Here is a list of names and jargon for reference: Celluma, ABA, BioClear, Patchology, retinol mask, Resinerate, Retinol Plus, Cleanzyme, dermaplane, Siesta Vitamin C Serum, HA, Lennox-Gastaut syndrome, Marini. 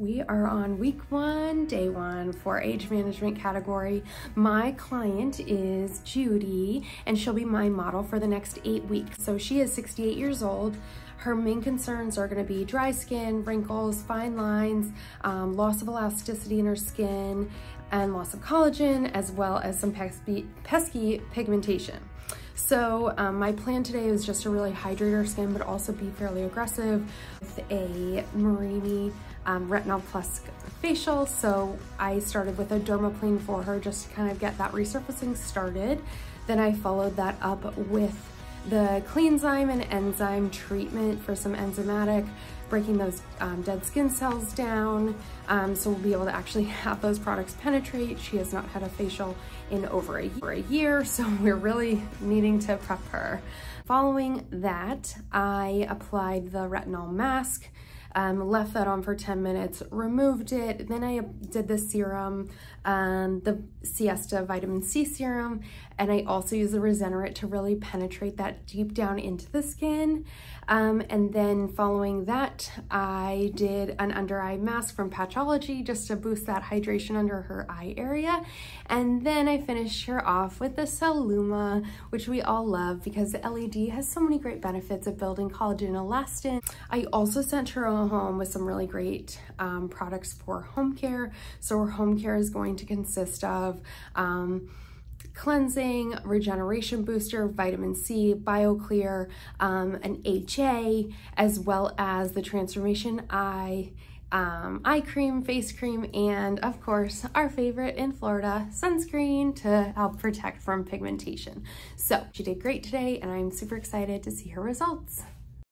We are on week one, day one for age management category. My client is Judy, and she'll be my model for the next 8 weeks. So she is 68 years old. Her main concerns are gonna be dry skin, wrinkles, fine lines, loss of elasticity in her skin, and loss of collagen, as well as some pesky pigmentation. So my plan today is just to really hydrate her skin, but also be fairly aggressive with a Marini Retinol Plus facial. So I started with a dermaplane for her just to kind of get that resurfacing started. Then I followed that up with the Cleanzyme and enzyme treatment for some enzymatic, breaking those dead skin cells down. So we'll be able to actually have those products penetrate. She has not had a facial in over a year, so we're really needing to prep her. Following that, I applied the retinol mask, left that on for 10 minutes, removed it. Then I did the serum, the Siesta Vitamin C Serum, and I also used the Resinerate to really penetrate that deep down into the skin. And then following that, I did an under eye mask from Patchology just to boost that hydration under her eye area. And then I finished her off with the Celluma, which we all love because the LED has so many great benefits of building collagen and elastin. I also sent her home with some really great products for home care. So her home care is going to consist of cleansing, regeneration booster, vitamin C, BioClear, an HA, as well as the transformation eye cream, face cream, and of course our favorite in Florida, sunscreen, to help protect from pigmentation. So she did great today, and I'm super excited to see her results.